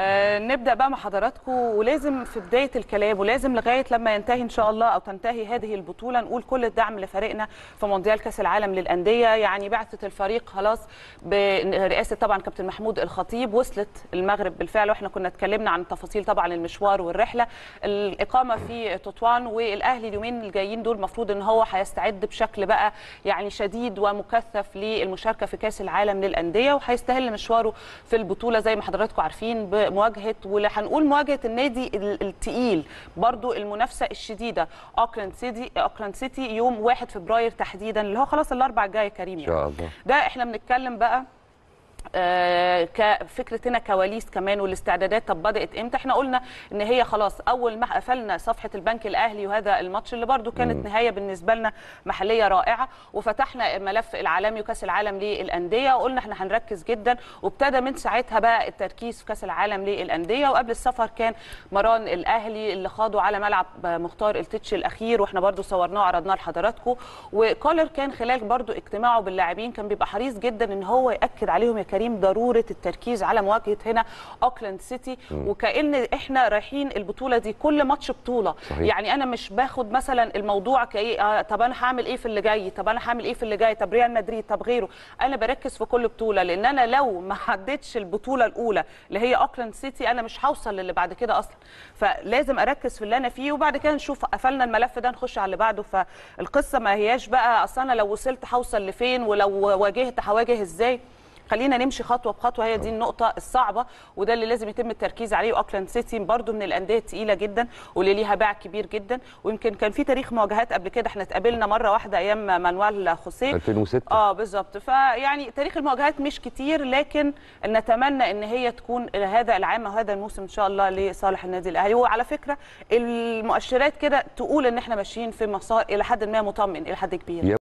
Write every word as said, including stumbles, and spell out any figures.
آه نبدأ بقى مع حضراتكم، ولازم في بداية الكلام ولازم لغاية لما ينتهي إن شاء الله أو تنتهي هذه البطولة نقول كل الدعم لفريقنا في مونديال كأس العالم للأندية. يعني بعثة الفريق خلاص برئاسة طبعا كابتن محمود الخطيب وصلت المغرب بالفعل، وإحنا كنا اتكلمنا عن تفاصيل طبعا المشوار والرحلة، الإقامة في تطوان، والأهلي اليومين الجايين دول المفروض إن هو هيستعد بشكل بقى يعني شديد ومكثف للمشاركة في كأس العالم للأندية، وهيستهل مشواره في البطولة زي ما حضراتكم عارفين مواجهه، واللي هنقول مواجهه النادي الثقيل برضو المنافسه الشديده اوكلاند سيتي اوكلاند سيتي يوم واحد فبراير تحديدا، اللي هو خلاص الاربع الجاي يا كريم. يعني ان شاء الله ده احنا بنتكلم بقى آه كفكرتنا كواليس كمان والاستعدادات. طب بدات امتى؟ احنا قلنا ان هي خلاص اول ما قفلنا صفحه البنك الاهلي وهذا الماتش اللي برده كانت م. نهايه بالنسبه لنا محليه رائعه، وفتحنا ملف العالمي وكاس العالم للانديه وقلنا احنا هنركز جدا، وابتدى من ساعتها بقى التركيز في كاس العالم للانديه. وقبل السفر كان مران الاهلي اللي خاضوا على ملعب مختار التتش الاخير، واحنا برده صورناه وعرضناه لحضراتكم، وكولر كان خلال برده اجتماعه باللاعبين كان بيبقى حريص جدا ان هو ياكد عليهم يا كريم ضروره التركيز على مواجهه هنا اوكلاند سيتي، وكأن احنا رايحين البطوله دي كل ماتش بطوله. صحيح. يعني انا مش باخد مثلا الموضوع كايه آه طب انا هعمل ايه في اللي جاي، طب انا هعمل ايه في اللي جاي، طب ريال مدريد، طب غيره، انا بركز في كل بطوله، لان انا لو ما عدتش البطوله الاولى اللي هي اوكلاند سيتي انا مش هوصل للي بعد كده اصلا، فلازم اركز في اللي انا فيه، وبعد كده نشوف قفلنا الملف ده نخش على اللي بعده. فالقصه ما هياش بقى اصل انا لو وصلت هوصل لفين ولو واجهت هواجه ازاي، خلينا نمشي خطوه بخطوه، هي دي النقطه الصعبه وده اللي لازم يتم التركيز عليه. واوكلاند سيتي برده من الانديه الثقيله جدا واللي ليها باع كبير جدا، ويمكن كان في تاريخ مواجهات قبل كده، احنا اتقابلنا مره واحده ايام مانويل خوسيه ألفين وستة اه بالظبط، فيعني تاريخ المواجهات مش كتير، لكن نتمنى ان هي تكون هذا العام وهذا الموسم ان شاء الله لصالح النادي الاهلي. وعلى فكره المؤشرات كده تقول ان احنا ماشيين في مسار الى حد ما مطمئن الى حد كبير.